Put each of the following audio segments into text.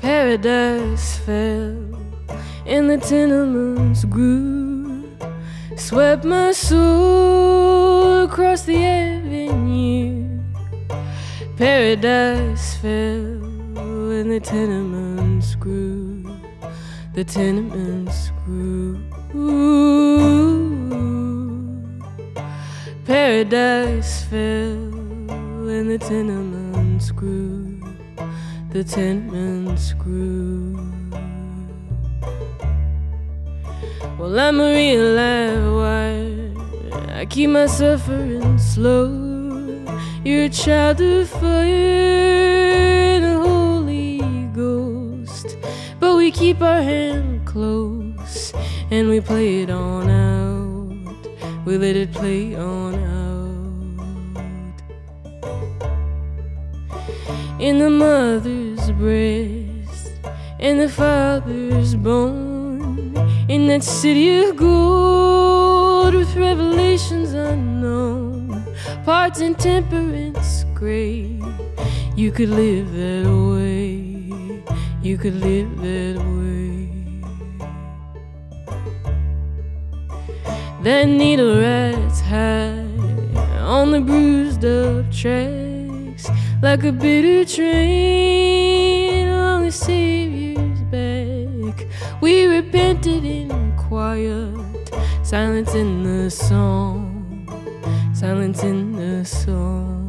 Paradise fell, and the tenements grew, swept my soul across the avenue. Paradise fell, and the tenements grew, the tenements grew. Paradise fell, and the tenements grew, the tenements grew. Well, I'm a real live wire, I keep my suffering slow. You're a child of fire and the Holy Ghost, but we keep our hand close and we play it on out. We let it play on out. In the mother's breast, in the father's bone, in that city of gold with revelations unknown, parts and temperance gray. You could live that way, you could live that way. That needle rides high on the bruised up track, like a bitter train on the Savior's back. We repented in quiet, silence in the song, silence in the song.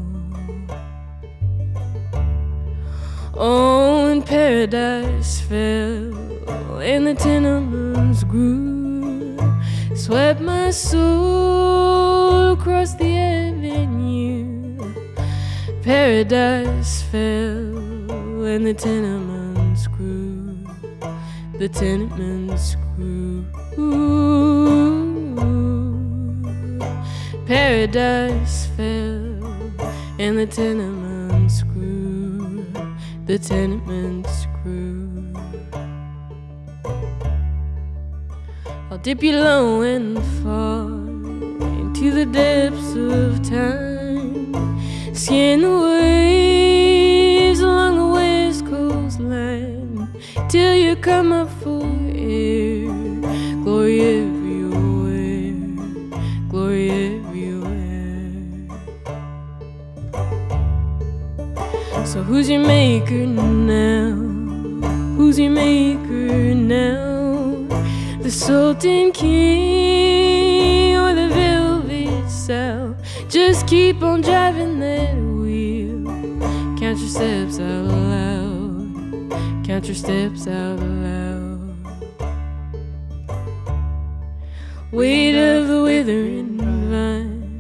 Oh, and paradise fell, and the tenements grew, swept my soul across the avenue. Paradise fell, and the tenements grew, the tenements grew. Paradise fell, and the tenements grew, the tenements grew. I'll dip you low and far into the depths of time, scan the waves along the west coastline, till you come up for air. Glory everywhere, glory everywhere. So who's your maker now? Who's your maker now? The Sultan King or the Velvet South? Just keep on driving that wheel. Count your steps out loud, count your steps out loud. Weight of the withering vine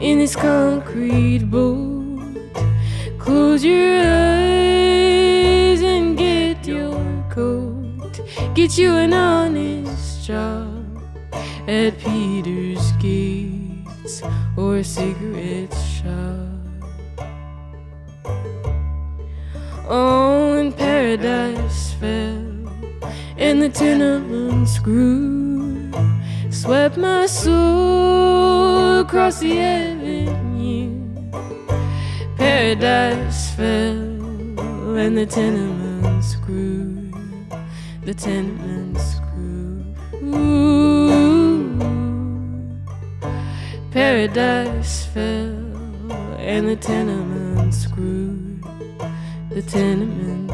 in this concrete boat. Close your eyes and get your coat. Get you an honest job at Peter's Gate or a cigarette shop. Oh, and paradise fell, and the tenements grew, swept my soul across the avenue. Paradise fell, and the tenements grew, the tenements grew. Paradise fell, and the tenements grew, the tenements